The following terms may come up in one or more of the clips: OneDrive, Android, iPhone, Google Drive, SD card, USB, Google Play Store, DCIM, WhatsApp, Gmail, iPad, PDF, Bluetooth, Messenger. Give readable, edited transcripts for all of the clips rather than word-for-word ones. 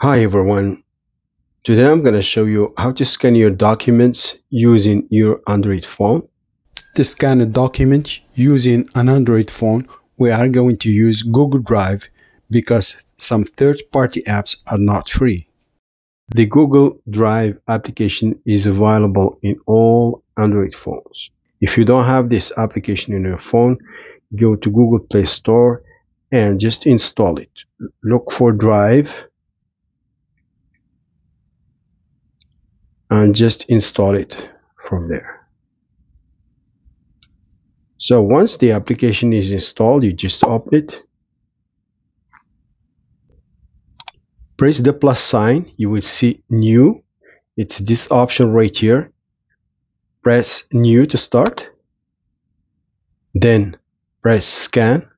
Hi everyone, today I'm going to show you how to scan your documents using your Android phone. To scan a document using an Android phone, we are going to use Google Drive because some third-party apps are not free. The Google Drive application is available in all Android phones. If you don't have this application in your phone, go to Google Play Store and just install it. Look for Drive and just install it from there. So once the application is installed, you just open it. Press the plus sign, you will see new. It's this option right here. Press new to start. Then press scan.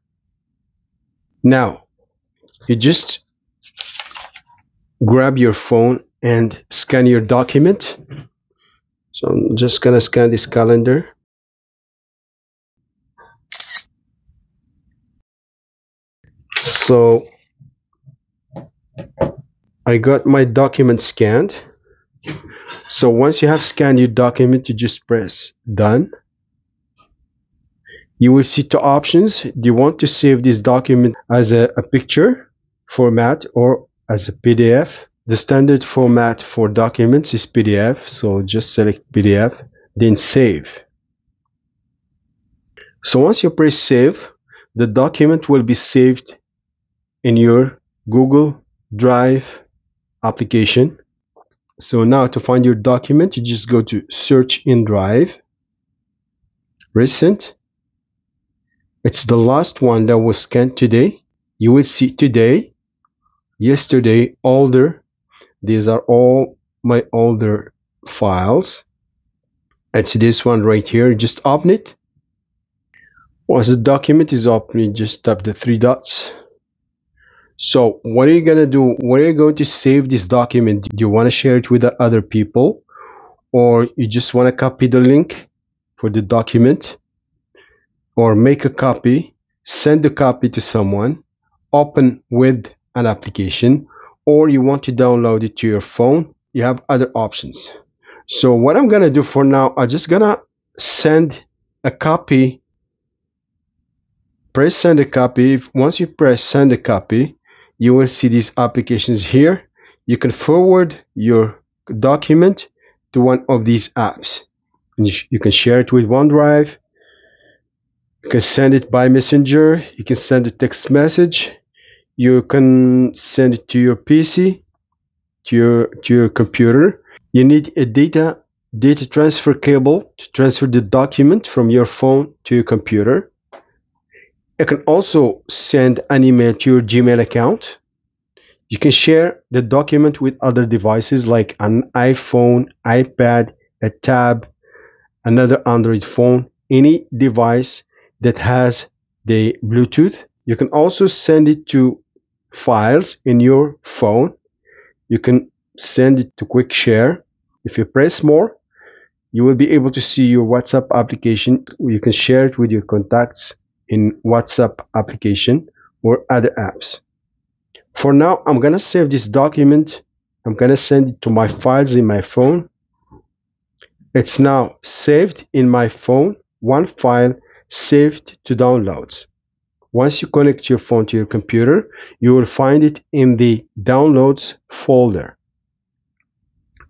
Now, you just grab your phone and scan your document. So I'm just gonna scan this calendar. So I got my document scanned. So once you have scanned your document, you just press done. You will see two options. Do you want to save this document as a picture format or as a PDF? The standard format for documents is PDF, so just select PDF, then save. So once you press save, the document will be saved in your Google Drive application. So now to find your document, you just go to search in Drive, recent. It's the last one that was scanned today. You will see today, yesterday, older. These are all my older files. It's this one right here. Just open it. Once the document is open, you just tap the three dots. So what are you going to do? Where are you going to save this document? Do you want to share it with the other people? Or you just want to copy the link for the document? Or make a copy, send a copy to someone, open with an application, or you want to download it to your phone. You have other options. So what I'm gonna do for now, I'm just gonna send a copy. Press send a copy. Once you press send a copy, you will see these applications here. You can forward your document to one of these apps. You can share it with OneDrive. You can send it by Messenger. You can send a text message. You can send it to your PC, to your computer. You need a data transfer cable to transfer the document from your phone to your computer. You can also send an email to your Gmail account. You can share the document with other devices like an iPhone, iPad, a tab, another Android phone, any device that has the Bluetooth. You can also send it to files in your phone. You can send it to quick share. If you press more, you will be able to see your WhatsApp application. You can share it with your contacts in WhatsApp application or other apps. For now, I'm gonna save this document. I'm gonna send it to my files in my phone. It's now saved in my phone, one file saved to downloads. Once you connect your phone to your computer, you will find it in the downloads folder.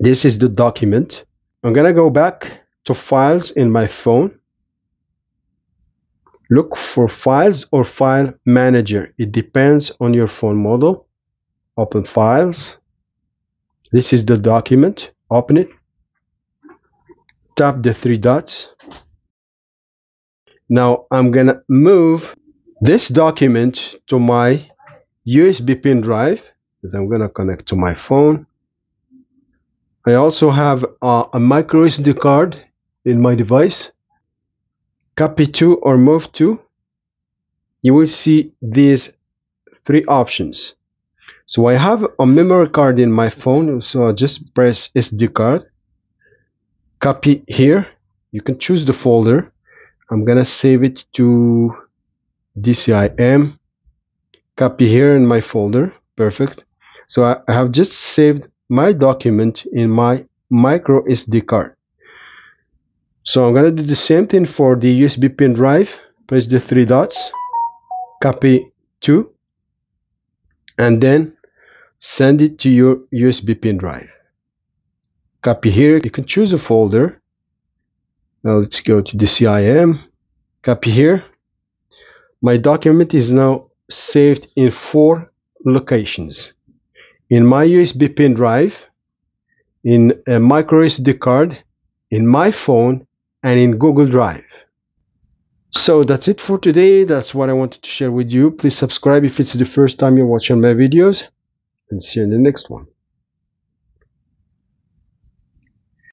This is the document. I'm gonna go back to files in my phone. Look for files or file manager. It depends on your phone model. Open files. This is the document. Open it. Tap the three dots. Now I'm gonna move this document to my USB pin drive that I'm going to connect to my phone. I also have a micro SD card in my device. Copy to or move to. You will see these three options. So I have a memory card in my phone, so I'll just press SD card. Copy here. You can choose the folder. I'm going to save it to DCIM. Copy here in my folder. Perfect. So I have just saved my document in my micro SD card. So I'm going to do the same thing for the USB pin drive. Press the three dots, copy to, and then send it to your USB pin drive. Copy here. You can choose a folder. Now let's go to DCIM. Copy here. My document is now saved in 4 locations: in my USB pin drive, in a micro SD card, in my phone, and in Google Drive. So that's it for today. That's what I wanted to share with you. Please subscribe if it's the first time you're watching my videos, and see you in the next one.